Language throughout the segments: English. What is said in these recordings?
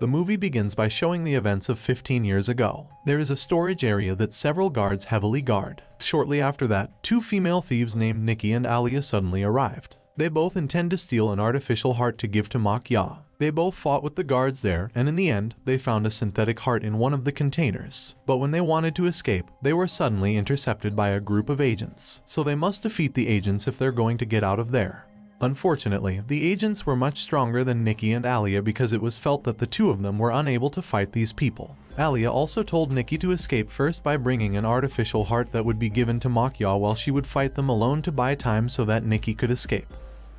The movie begins by showing the events of 15 years ago. There is a storage area that several guards heavily guard. Shortly after that, two female thieves named Nikki and Alia suddenly arrived. They both intend to steal an artificial heart to give to Mak Yah. They both fought with the guards there, and in the end, they found a synthetic heart in one of the containers. But when they wanted to escape, they were suddenly intercepted by a group of agents. So they must defeat the agents if they're going to get out of there. Unfortunately, the agents were much stronger than Nikki and Alia because it was felt that the two of them were unable to fight these people. Alia also told Nikki to escape first by bringing an artificial heart that would be given to Mak Yah while she would fight them alone to buy time so that Nikki could escape.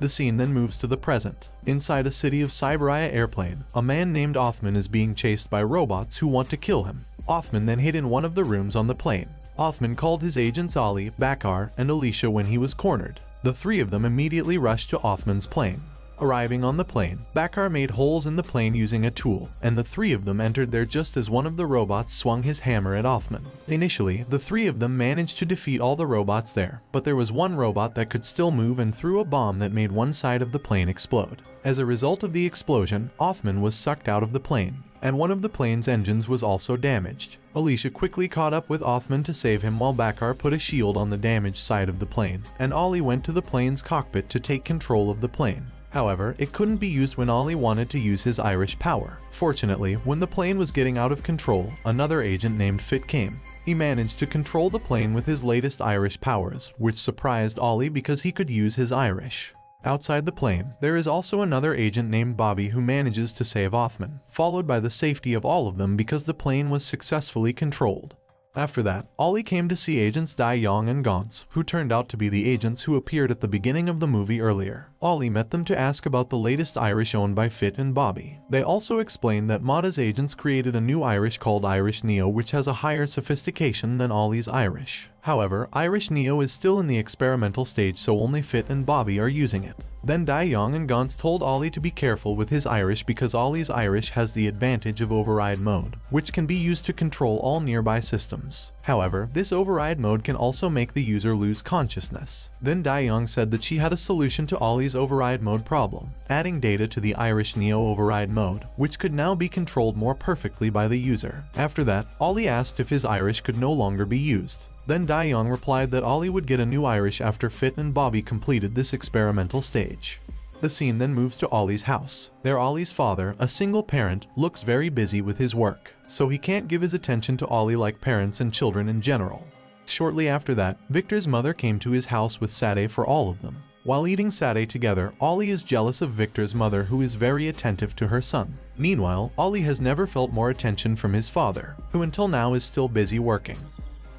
The scene then moves to the present. Inside a city of Cyberaya airplane, a man named Othman is being chased by robots who want to kill him. Othman then hid in one of the rooms on the plane. Othman called his agents Ali, Bakar, and Alicia when he was cornered. The three of them immediately rushed to Othman's plane. Arriving on the plane, Bakar made holes in the plane using a tool, and the three of them entered there just as one of the robots swung his hammer at Othman. Initially, the three of them managed to defeat all the robots there, but there was one robot that could still move and threw a bomb that made one side of the plane explode. As a result of the explosion, Othman was sucked out of the plane, and one of the plane's engines was also damaged. Alicia quickly caught up with Othman to save him while Bakar put a shield on the damaged side of the plane, and Ali went to the plane's cockpit to take control of the plane. However, it couldn't be used when Ali wanted to use his Irish power. Fortunately, when the plane was getting out of control, another agent named Fit came. He managed to control the plane with his latest Irish powers, which surprised Ali because he could use his Irish. Outside the plane, there is also another agent named Bobby who manages to save Othman, followed by the safety of all of them because the plane was successfully controlled. After that, Ali came to see agents Dai Yong and Gonzz, who turned out to be the agents who appeared at the beginning of the movie earlier. Ali met them to ask about the latest Irish owned by Fit and Bobby. They also explained that Mata's agents created a new Irish called Irish Neo, which has a higher sophistication than Ali's Irish. However, Irish Neo is still in the experimental stage, so only Fit and Bobby are using it. Then Dai Yong and Gantz told Ali to be careful with his Irish because Ali's Irish has the advantage of override mode, which can be used to control all nearby systems. However, this override mode can also make the user lose consciousness. Then Dai Yong said that she had a solution to Ali's override mode problem, adding data to the Irish Neo override mode, which could now be controlled more perfectly by the user. After that, Ali asked if his Irish could no longer be used. Then Dai Yong replied that Ali would get a new Irish after Fit and Bobby completed this experimental stage. The scene then moves to Ali's house. There Ali's father, a single parent, looks very busy with his work, so he can't give his attention to Ali like parents and children in general. Shortly after that, Victor's mother came to his house with satay for all of them. While eating satay together, Ali is jealous of Victor's mother, who is very attentive to her son. Meanwhile, Ali has never felt more attention from his father, who until now is still busy working.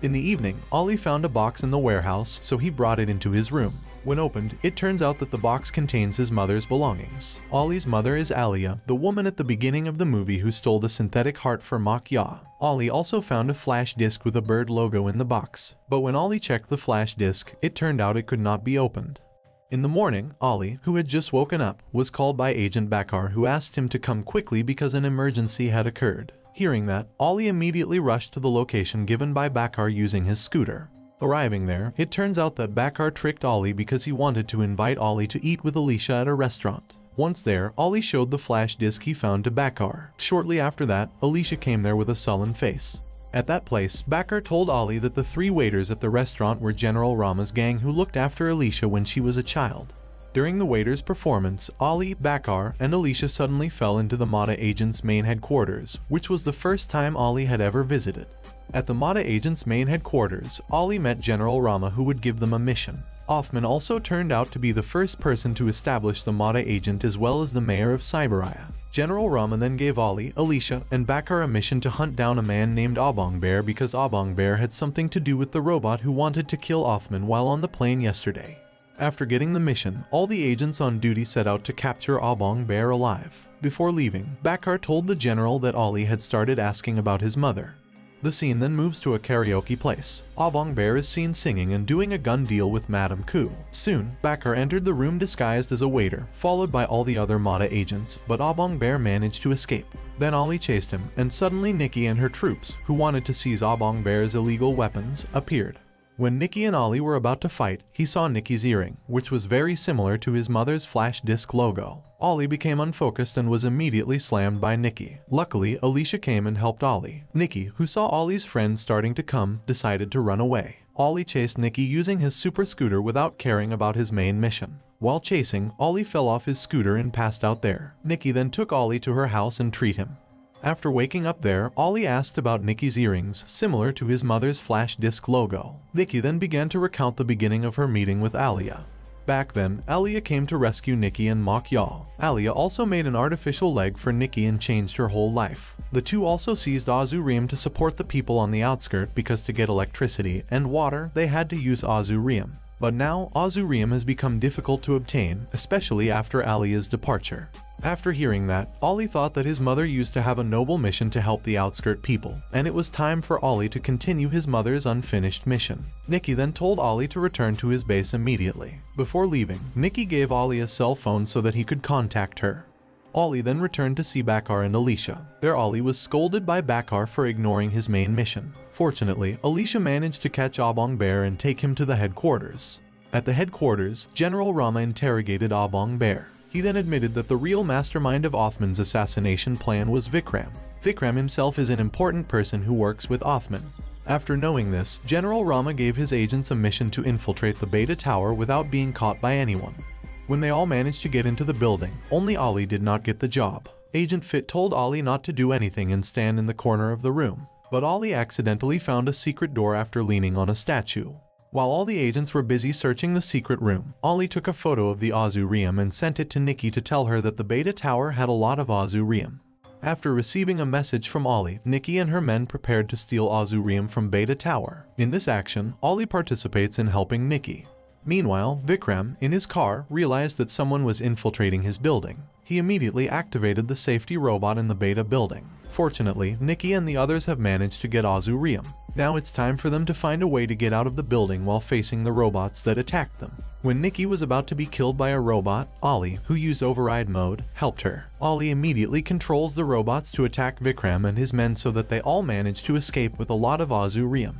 In the evening, Ali found a box in the warehouse, so he brought it into his room. When opened, it turns out that the box contains his mother's belongings. Ali's mother is Alia, the woman at the beginning of the movie who stole the synthetic heart for Mak Yah. Ali also found a flash disk with a bird logo in the box. But when Ali checked the flash disk, it turned out it could not be opened. In the morning, Ali, who had just woken up, was called by Agent Bakar, who asked him to come quickly because an emergency had occurred. Hearing that, Ali immediately rushed to the location given by Bakar using his scooter. Arriving there, it turns out that Bakar tricked Ali because he wanted to invite Ali to eat with Alicia at a restaurant. Once there, Ali showed the flash disk he found to Bakar. Shortly after that, Alicia came there with a sullen face. At that place, Bakar told Ali that the three waiters at the restaurant were General Rama's gang who looked after Alicia when she was a child. During the waiter's performance, Ali, Bakar, and Alicia suddenly fell into the Mata agent's main headquarters, which was the first time Ali had ever visited. At the Mata agent's main headquarters, Ali met General Rama, who would give them a mission. Othman also turned out to be the first person to establish the Mata agent as well as the mayor of Cyberaya. General Rama then gave Ali, Alicia, and Bakar a mission to hunt down a man named Abang Bear because Abang Bear had something to do with the robot who wanted to kill Othman while on the plane yesterday. After getting the mission, all the agents on duty set out to capture Abang Bear alive. Before leaving, Bakar told the general that Ali had started asking about his mother. The scene then moves to a karaoke place. Abang Bear is seen singing and doing a gun deal with Madame Koo. Soon, Bakar entered the room disguised as a waiter, followed by all the other Mata agents, but Abang Bear managed to escape. Then Ali chased him, and suddenly Nikki and her troops, who wanted to seize Abang Bear's illegal weapons, appeared. When Nikki and Ali were about to fight, he saw Nikki's earring, which was very similar to his mother's flash disk logo. Ali became unfocused and was immediately slammed by Nikki. Luckily, Alicia came and helped Ali. Nikki, who saw Ali's friends starting to come, decided to run away. Ali chased Nikki using his super scooter without caring about his main mission. While chasing, Ali fell off his scooter and passed out there. Nikki then took Ali to her house and treated him. After waking up there, Ali asked about Nikki's earrings, similar to his mother's flash disc logo. Nikki then began to recount the beginning of her meeting with Alia. Back then, Alia came to rescue Nikki and Mak Yah. Alia also made an artificial leg for Nikki and changed her whole life. The two also seized Azurium to support the people on the outskirts because to get electricity and water, they had to use Azurium. But now, Azurium has become difficult to obtain, especially after Alia's departure. After hearing that, Ali thought that his mother used to have a noble mission to help the outskirt people, and it was time for Ali to continue his mother's unfinished mission. Nikki then told Ali to return to his base immediately. Before leaving, Nikki gave Ali a cell phone so that he could contact her. Ali then returned to see Bakar and Alicia. There Ali was scolded by Bakar for ignoring his main mission. Fortunately, Alicia managed to catch Abang Bear and take him to the headquarters. At the headquarters, General Rama interrogated Abang Bear. He then admitted that the real mastermind of Othman's assassination plan was Vikram. Vikram himself is an important person who works with Othman. After knowing this, General Rama gave his agents a mission to infiltrate the Beta Tower without being caught by anyone. When they all managed to get into the building, only Ali did not get the job. Agent Fit told Ali not to do anything and stand in the corner of the room. But Ali accidentally found a secret door after leaning on a statue. While all the agents were busy searching the secret room, Ali took a photo of the Azurium and sent it to Nikki to tell her that the Beta Tower had a lot of Azurium. After receiving a message from Ali, Nikki and her men prepared to steal Azurium from Beta Tower. In this action, Ali participates in helping Nikki. Meanwhile, Vikram, in his car, realized that someone was infiltrating his building. He immediately activated the safety robot in the Beta building. Fortunately, Nikki and the others have managed to get Azurium. Now it's time for them to find a way to get out of the building while facing the robots that attacked them. When Nikki was about to be killed by a robot, Ali, who used override mode, helped her. Ali immediately controls the robots to attack Vikram and his men so that they all manage to escape with a lot of Azurium.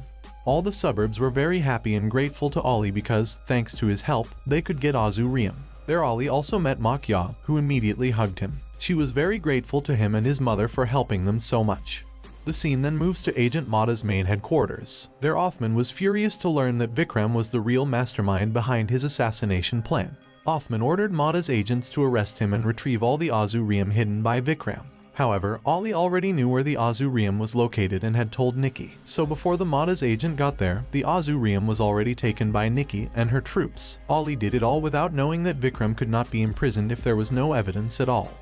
All the suburbs were very happy and grateful to Ali because, thanks to his help, they could get Azurium. There Ali also met Mak Yah, who immediately hugged him. She was very grateful to him and his mother for helping them so much. The scene then moves to Agent Mata's main headquarters. There Othman was furious to learn that Vikram was the real mastermind behind his assassination plan. Othman ordered Mata's agents to arrest him and retrieve all the Azurium hidden by Vikram. However, Ali already knew where the Azurium was located and had told Nikki. So before the Mata's agent got there, the Azurium was already taken by Nikki and her troops. Ali did it all without knowing that Vikram could not be imprisoned if there was no evidence at all.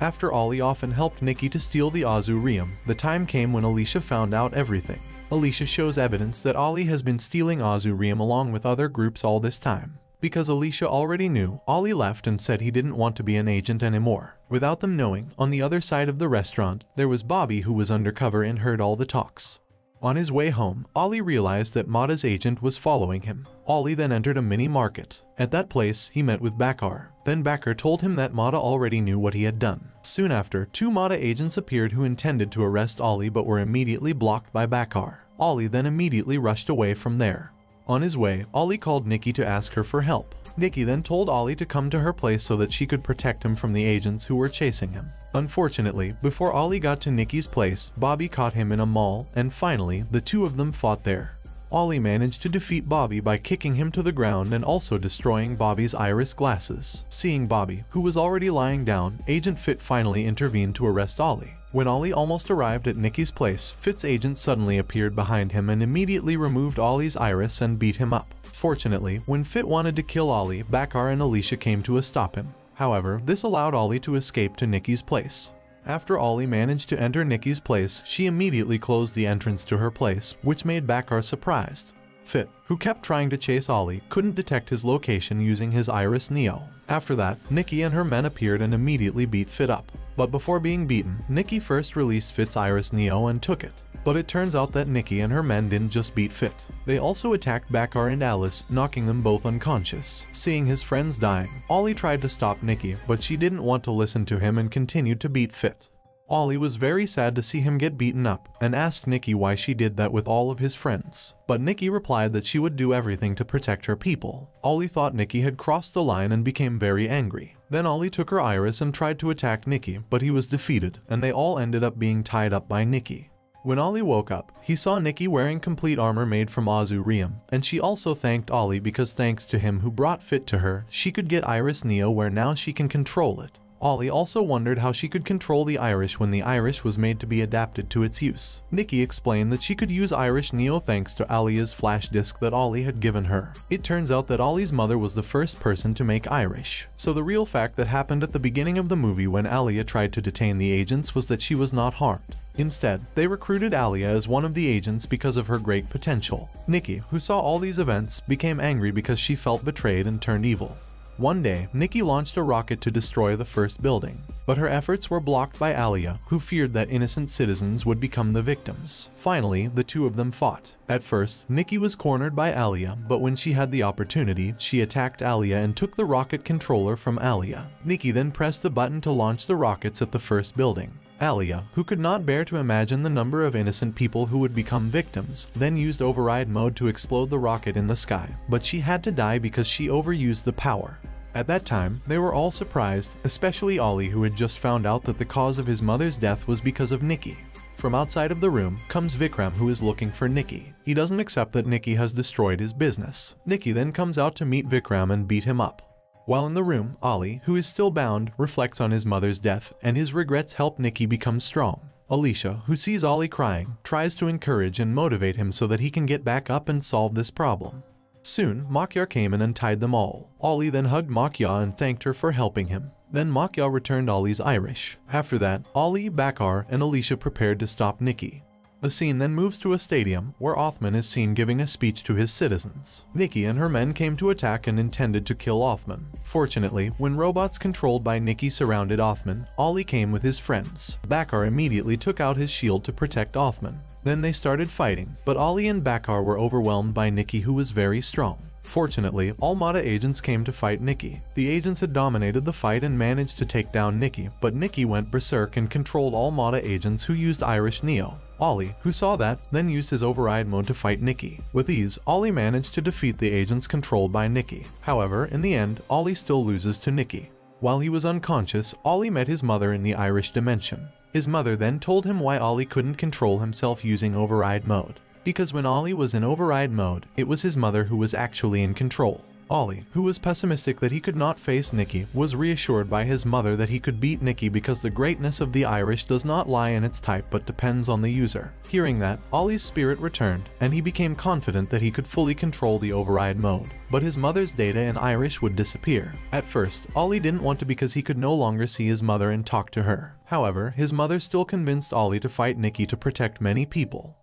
After Ali often helped Nikki to steal the Azurium, the time came when Alicia found out everything. Alicia shows evidence that Ali has been stealing Azurium along with other groups all this time. Because Alicia already knew, Ali left and said he didn't want to be an agent anymore. Without them knowing, on the other side of the restaurant, there was Bobby who was undercover and heard all the talks. On his way home, Ali realized that Mata's agent was following him. Ali then entered a mini-market. At that place, he met with Bakar. Then Bakar told him that Mata already knew what he had done. Soon after, two Mata agents appeared who intended to arrest Ali but were immediately blocked by Bakar. Ali then immediately rushed away from there. On his way, Ali called Nikki to ask her for help. Nikki then told Ali to come to her place so that she could protect him from the agents who were chasing him. Unfortunately, before Ali got to Nikki's place, Bobby caught him in a mall, and finally, the two of them fought there. Ali managed to defeat Bobby by kicking him to the ground and also destroying Bobby's iris glasses. Seeing Bobby, who was already lying down, Agent Fit finally intervened to arrest Ali. When Ali almost arrived at Nikki's place, Fit's agent suddenly appeared behind him and immediately removed Ali's iris and beat him up. Fortunately, when Fit wanted to kill Ali, Bakar and Alicia came to stop him. However, this allowed Ali to escape to Nikki's place. After Ali managed to enter Nikki's place, she immediately closed the entrance to her place, which made Bakar surprised. Fit, who kept trying to chase Ali, couldn't detect his location using his Irish Neo. After that, Nikki and her men appeared and immediately beat Fit up. But before being beaten, Nikki first released Fit's Irish Neo and took it. But it turns out that Nikki and her men didn't just beat Fit. They also attacked Bakar and Alice, knocking them both unconscious. Seeing his friends dying, Ali tried to stop Nikki, but she didn't want to listen to him and continued to beat Fit. Ali was very sad to see him get beaten up and asked Nikki why she did that with all of his friends. But Nikki replied that she would do everything to protect her people. Ali thought Nikki had crossed the line and became very angry. Then Ali took her iris and tried to attack Nikki, but he was defeated, and they all ended up being tied up by Nikki. When Ali woke up, he saw Nikki wearing complete armor made from Azurium, and she also thanked Ali because thanks to him who brought Fit to her, she could get Irish Neo where now she can control it. Ali also wondered how she could control the Irish when the Irish was made to be adapted to its use. Nikki explained that she could use Irish Neo thanks to Alia's flash disk that Ali had given her. It turns out that Ali's mother was the first person to make Irish. So the real fact that happened at the beginning of the movie when Alia tried to detain the agents was that she was not harmed. Instead, they recruited Alia as one of the agents because of her great potential. Nikki, who saw all these events, became angry because she felt betrayed and turned evil. One day, Nikki launched a rocket to destroy the first building, but her efforts were blocked by Alia, who feared that innocent citizens would become the victims. Finally, the two of them fought. At first, Nikki was cornered by Alia, but when she had the opportunity, she attacked Alia and took the rocket controller from Alia. Nikki then pressed the button to launch the rockets at the first building. Alia, who could not bear to imagine the number of innocent people who would become victims, then used override mode to explode the rocket in the sky, but she had to die because she overused the power. At that time, they were all surprised, especially Ali, who had just found out that the cause of his mother's death was because of Nikki. From outside of the room comes Vikram, who is looking for Nikki. He doesn't accept that Nikki has destroyed his business. Nikki then comes out to meet Vikram and beat him up. While in the room, Ali, who is still bound, reflects on his mother's death, and his regrets help Nikki become strong. Alicia, who sees Ali crying, tries to encourage and motivate him so that he can get back up and solve this problem. Soon, Mak Yah came in and tied them all. Ali then hugged Mak Yah and thanked her for helping him. Then Mak Yah returned Ali's Irish. After that, Ali, Bakar, and Alicia prepared to stop Nikki. The scene then moves to a stadium, where Othman is seen giving a speech to his citizens. Nikki and her men came to attack and intended to kill Othman. Fortunately, when robots controlled by Nikki surrounded Othman, Ali came with his friends. Bakar immediately took out his shield to protect Othman. Then they started fighting, but Ali and Bakar were overwhelmed by Nikki, who was very strong. Fortunately, all Mata agents came to fight Nikki. The agents had dominated the fight and managed to take down Nikki, but Nikki went berserk and controlled all Mata agents who used Irish Neo. Ali, who saw that, then used his override mode to fight Nikki. With ease, Ali managed to defeat the agents controlled by Nikki. However, in the end, Ali still loses to Nikki. While he was unconscious, Ali met his mother in the Irish dimension. His mother then told him why Ali couldn't control himself using override mode. Because when Ali was in override mode, it was his mother who was actually in control. Ali, who was pessimistic that he could not face Nikki, was reassured by his mother that he could beat Nikki because the greatness of the Irish does not lie in its type but depends on the user. Hearing that, Ali's spirit returned, and he became confident that he could fully control the override mode. But his mother's data in Irish would disappear. At first, Ali didn't want to because he could no longer see his mother and talk to her. However, his mother still convinced Ali to fight Nikki to protect many people.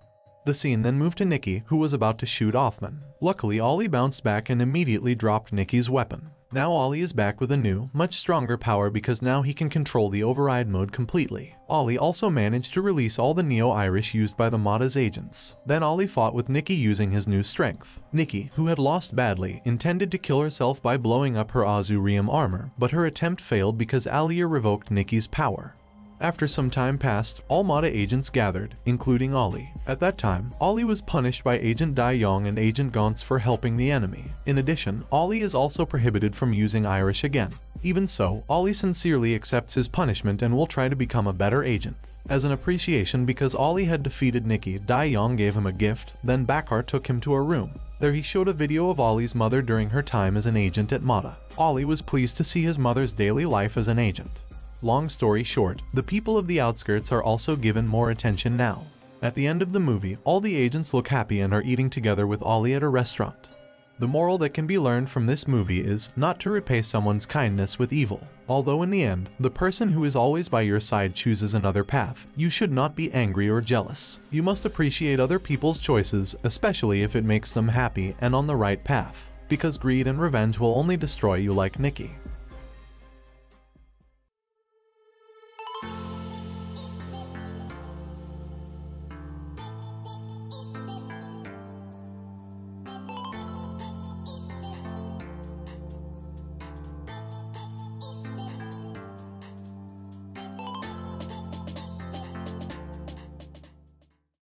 The scene then moved to Nikki, who was about to shoot Othman. Luckily, Ali bounced back and immediately dropped Nikki's weapon. Now Ali is back with a new, much stronger power because now he can control the override mode completely. Ali also managed to release all the Neo-Irish used by the Mata's agents. Then Ali fought with Nikki using his new strength. Nikki, who had lost badly, intended to kill herself by blowing up her Azurium armor, but her attempt failed because Alia revoked Nikki's power. After some time passed, all Mata agents gathered, including Ali. At that time, Ali was punished by Agent Dai Yong and Agent Gantz for helping the enemy. In addition, Ali is also prohibited from using Irish again. Even so, Ali sincerely accepts his punishment and will try to become a better agent. As an appreciation because Ali had defeated Nikki, Dai Yong gave him a gift, then Bakar took him to a room. There he showed a video of Ali's mother during her time as an agent at Mata. Ali was pleased to see his mother's daily life as an agent. Long story short, the people of the outskirts are also given more attention now. At the end of the movie, all the agents look happy and are eating together with Ali at a restaurant. The moral that can be learned from this movie is not to repay someone's kindness with evil. Although in the end, the person who is always by your side chooses another path, you should not be angry or jealous. You must appreciate other people's choices, especially if it makes them happy and on the right path, because greed and revenge will only destroy you like Nikki.